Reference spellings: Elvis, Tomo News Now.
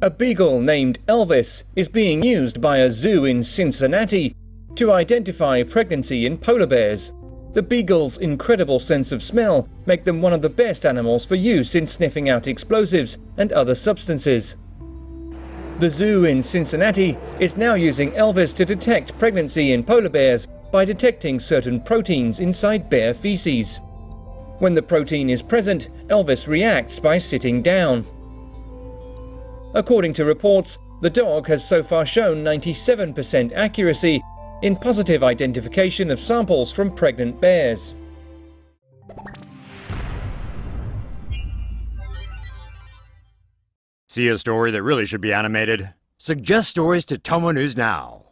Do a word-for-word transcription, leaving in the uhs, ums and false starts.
A beagle named Elvis is being used by a zoo in Cincinnati to identify pregnancy in polar bears. The beagle's incredible sense of smell make them one of the best animals for use in sniffing out explosives and other substances. The zoo in Cincinnati is now using Elvis to detect pregnancy in polar bears by detecting certain proteins inside bear feces. When the protein is present, Elvis reacts by sitting down. According to reports, the dog has so far shown ninety-seven percent accuracy in positive identification of samples from pregnant bears. See a story that really should be animated? Suggest stories to Tomo News Now.